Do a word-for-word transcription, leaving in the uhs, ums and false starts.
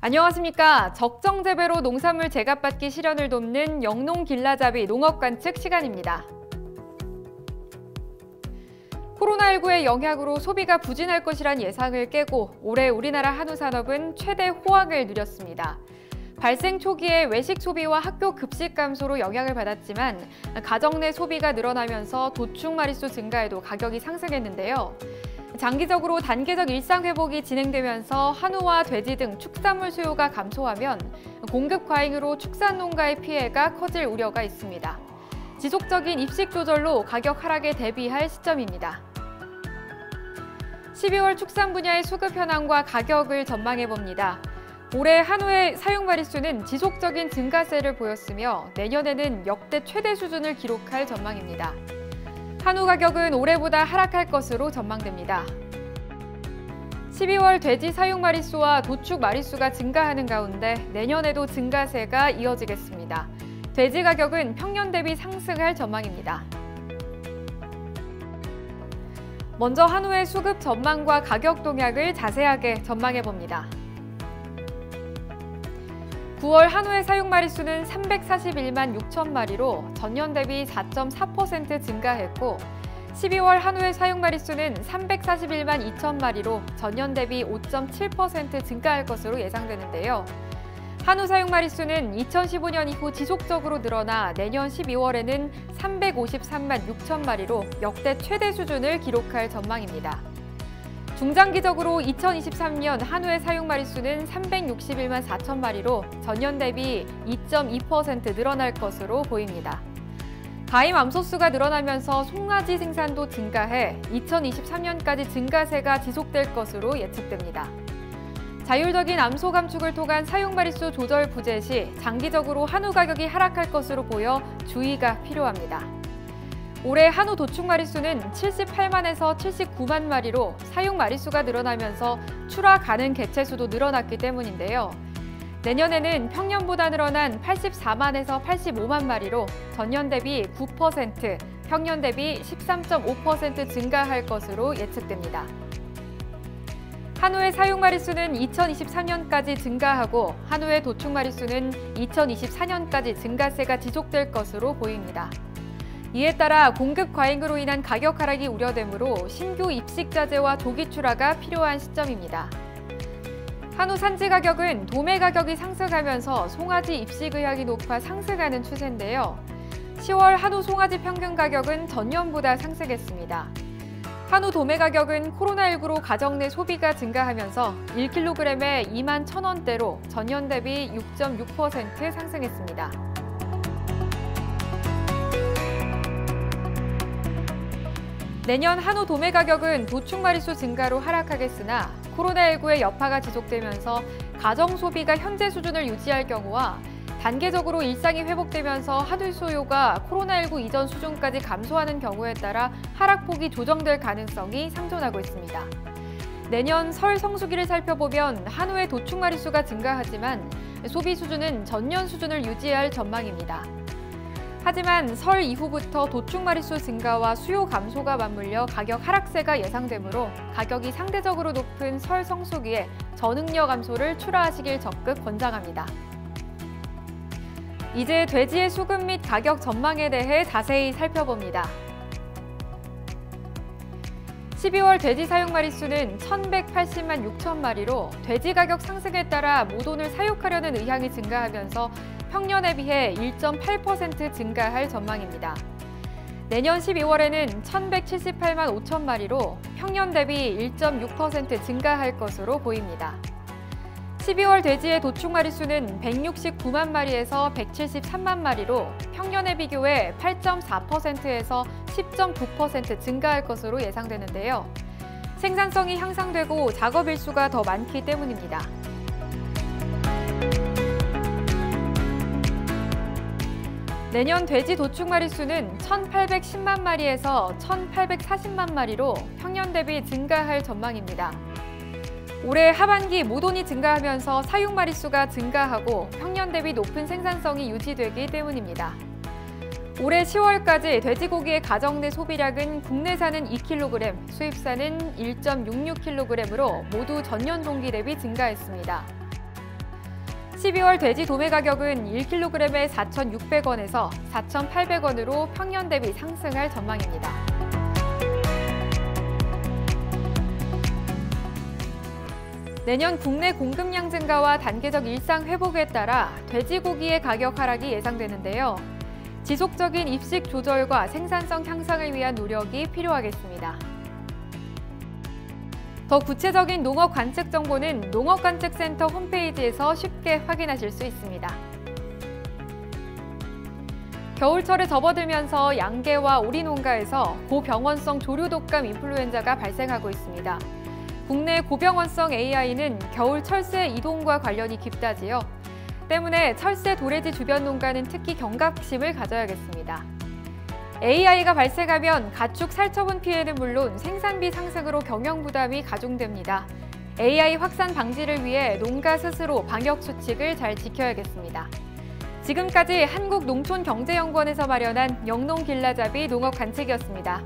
안녕하십니까. 적정재배로 농산물 제값받기 실현을 돕는 영농길라잡이 농업관측 시간입니다. 코로나 일구의 영향으로 소비가 부진할 것이란 예상을 깨고 올해 우리나라 한우산업은 최대 호황을 누렸습니다. 발생 초기에 외식 소비와 학교 급식 감소로 영향을 받았지만 가정 내 소비가 늘어나면서 도축 마릿수 증가에도 가격이 상승했는데요. 장기적으로 단계적 일상 회복이 진행되면서 한우와 돼지 등 축산물 수요가 감소하면 공급 과잉으로 축산 농가의 피해가 커질 우려가 있습니다. 지속적인 입식 조절로 가격 하락에 대비할 시점입니다. 십이월 축산 분야의 수급 현황과 가격을 전망해봅니다. 올해 한우의 사육 마릿수는 지속적인 증가세를 보였으며 내년에는 역대 최대 수준을 기록할 전망입니다. 한우 가격은 올해보다 하락할 것으로 전망됩니다. 십이월 돼지 사육 마릿수와 도축 마릿수가 증가하는 가운데 내년에도 증가세가 이어지겠습니다. 돼지 가격은 평년 대비 상승할 전망입니다. 먼저 한우의 수급 전망과 가격 동향을 자세하게 전망해봅니다. 구월 한우의 사육 마릿수는 삼백사십일만 육천 마리로 전년 대비 사 점 사 퍼센트 증가했고 십이월 한우의 사육 마릿수는 삼백사십일만 이천 마리로 전년 대비 오 점 칠 퍼센트 증가할 것으로 예상되는데요. 한우 사육 마릿수는 이천십오 년 이후 지속적으로 늘어나 내년 십이월에는 삼백오십삼만 육천 마리로 역대 최대 수준을 기록할 전망입니다. 중장기적으로 이천이십삼 년 한우의 사육 마릿수는 삼백육십일만 사천 마리로 전년 대비 이 점 이 퍼센트 늘어날 것으로 보입니다. 가임 암소수가 늘어나면서 송아지 생산도 증가해 이천이십삼 년까지 증가세가 지속될 것으로 예측됩니다. 자율적인 암소 감축을 통한 사육 마릿수 조절 부재 시 장기적으로 한우 가격이 하락할 것으로 보여 주의가 필요합니다. 올해 한우 도축 마릿수는 칠십팔만에서 칠십구만 마리로 사육 마릿수가 늘어나면서 출하 가능 개체 수도 늘어났기 때문인데요. 내년에는 평년보다 늘어난 팔십사만에서 팔십오만 마리로 전년 대비 구 퍼센트, 평년 대비 십삼 점 오 퍼센트 증가할 것으로 예측됩니다. 한우의 사육 마릿수는 이천이십삼 년까지 증가하고 한우의 도축 마릿수는 이천이십사 년까지 증가세가 지속될 것으로 보입니다. 이에 따라 공급 과잉으로 인한 가격 하락이 우려되므로 신규 입식자재와 조기 출하가 필요한 시점입니다. 한우 산지 가격은 도매 가격이 상승하면서 송아지 입식 의향이 높아 상승하는 추세인데요. 시월 한우 송아지 평균 가격은 전년보다 상승했습니다. 한우 도매 가격은 코로나 일구로 가정 내 소비가 증가하면서 일 킬로그램에 이만 천 원대로 전년 대비 육 점 육 퍼센트 상승했습니다. 내년 한우 도매 가격은 도축 마릿수 증가로 하락하겠으나 코로나 일구의 여파가 지속되면서 가정 소비가 현재 수준을 유지할 경우와 단계적으로 일상이 회복되면서 한우 수요가 코로나 일구 이전 수준까지 감소하는 경우에 따라 하락폭이 조정될 가능성이 상존하고 있습니다. 내년 설 성수기를 살펴보면 한우의 도축 마릿수가 증가하지만 소비 수준은 전년 수준을 유지할 전망입니다. 하지만 설 이후부터 도축 마릿수 증가와 수요 감소가 맞물려 가격 하락세가 예상되므로 가격이 상대적으로 높은 설 성수기에 저능력 감소를 출하하시길 적극 권장합니다. 이제 돼지의 수급 및 가격 전망에 대해 자세히 살펴봅니다. 십이월 돼지 사육 마릿수는 천백팔십만 육천 마리로 돼지 가격 상승에 따라 모돈을 사육하려는 의향이 증가하면서 평년에 비해 일 점 팔 퍼센트 증가할 전망입니다. 내년 십이월에는 천백칠십팔만 오천 마리로 평년 대비 일 점 육 퍼센트 증가할 것으로 보입니다. 십이월 돼지의 도축 마릿수는 백육십구만 마리에서 백칠십삼만 마리로 평년에 비교해 팔 점 사 퍼센트에서 십 점 구 퍼센트 증가할 것으로 예상되는데요. 생산성이 향상되고 작업 일수가 더 많기 때문입니다. 내년 돼지 도축 마릿수는 천팔백십만 마리에서 천팔백사십만 마리로 평년 대비 증가할 전망입니다. 올해 하반기 모돈이 증가하면서 사육 마릿수가 증가하고 평년 대비 높은 생산성이 유지되기 때문입니다. 올해 시월까지 돼지고기의 가정 내 소비량은 국내산은 이 킬로그램, 수입산은 일 점 육육 킬로그램으로 모두 전년 동기 대비 증가했습니다. 십이월 돼지 도매 가격은 일 킬로그램에 사천육백 원에서 사천팔백 원으로 평년 대비 상승할 전망입니다. 내년 국내 공급량 증가와 단계적 일상 회복에 따라 돼지고기의 가격 하락이 예상되는데요. 지속적인 입식 조절과 생산성 향상을 위한 노력이 필요하겠습니다. 더 구체적인 농업 관측 정보는 농업관측센터 홈페이지에서 쉽게 확인하실 수 있습니다. 겨울철에 접어들면서 양계와 오리 농가에서 고병원성 조류독감 인플루엔자가 발생하고 있습니다. 국내 고병원성 에이아이는 겨울 철새 이동과 관련이 깊다지요. 때문에 철새 도래지 주변 농가는 특히 경각심을 가져야겠습니다. 에이아이가 발생하면 가축 살처분 피해는 물론 생산비 상승으로 경영 부담이 가중됩니다. 에이아이 확산 방지를 위해 농가 스스로 방역 수칙을 잘 지켜야겠습니다. 지금까지 한국농촌경제연구원에서 마련한 영농길라잡이 농업관측이었습니다.